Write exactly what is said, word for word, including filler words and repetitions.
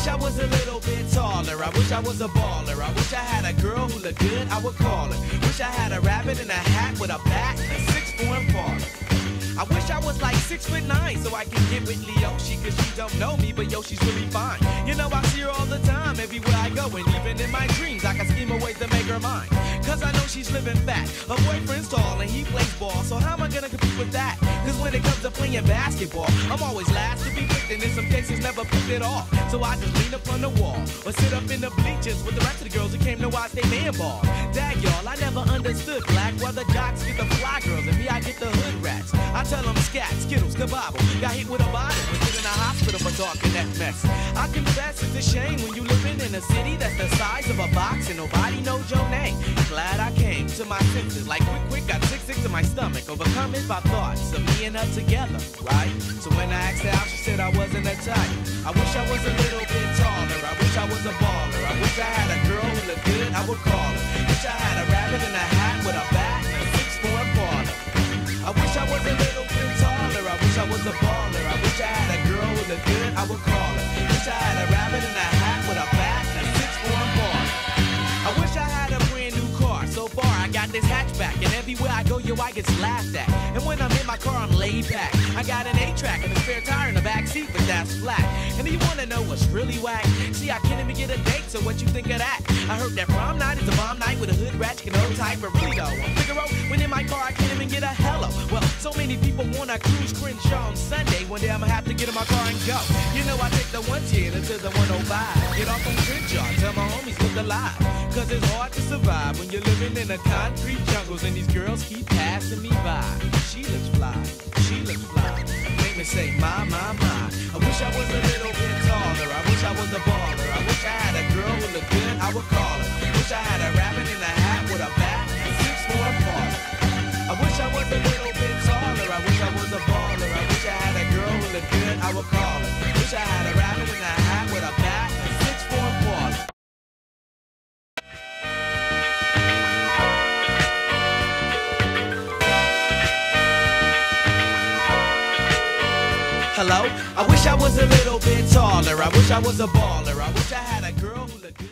wish I was a little bit taller. I wish I was a baller. I wish I had a girl who looked good, I would call her. Wish I had a rabbit in a hat with a bat and a six-form parlor. I wish I was like six foot nine so I could get with Leoshi, cause she don't know me, but yo, she's really fine. You know, I see her all the time, everywhere I go, and even in my dreams, I can scheme a way to make her mine. Cause I know she's living fat, her boyfriend's tall, and he plays ball, so how am I gonna compete with that? Cause when it comes to playing basketball, I'm always last to be picked, and in some cases never picked at all. So I just lean up on the wall, or sit up in the bleachers with the rest of the girls who came to watch they man ball. Dag y'all, I never understood black, where the jocks get the fly girls, and me, I get the hood rats. I tell them scat, skittles, kabobble. Got hit with a bottle, but in a hospital for talking that mess. I confess it's a shame when you living in a city that's the size of a box and nobody knows your name. Glad I came to my senses, like quick, quick, got sick, sick to my stomach, overcome it by thoughts of me and her together, right? So when I asked her out, she said I wasn't a type. I wish I was a little bit taller, I wish I was a baller, I wish I had a girl who looked good, I would call her. Wish I had a rabbit in a hat with a bat and a six-form baller. I wish I was a little bit taller, I wish I was a baller, I wish I had a girl who looked good, I would call her. Wish I had a rabbit in a hat with a bat and a six-form baller. I wish I had a so far, I got this hatchback, and everywhere I go, yo, I get laughed at. And when I'm in my car, I'm laid back. I got an eight-track and a spare tire in the backseat, but that's flat. And do you want to know what's really whack? See, I can't even get a date, so what you think of that? I heard that prom night is a bomb night with a hood ratchet and old type, but really, though, I'm Figaro, when in my car, I can't even get a hello. Well, so many people want to cruise Crenshaw on Sunday. One day, I'm going to have to get in my car and go. You know, I take the one ten into the one oh five. Get off on Crenshaw, tell my homies look alive. Because it's hard to survive when you're living in the concrete jungles, and these girls keep passing me by. She looks fly, she looks fly. Make me say, my, my, my. I wish I was a little bit taller. I wish I was a baller. I wish I had a girl who looked good, I would call her. Wish I had a rabbit in a hat with a bat and six more apart. I wish I was a little bit taller. I wish I was a baller. I wish I had a girl who looked good, I would call her. Wish I had a rabbit in a hat with a bat and six more apart. Hello? I wish I was a little bit taller. I wish I was a baller. I wish I had a girl who looked good.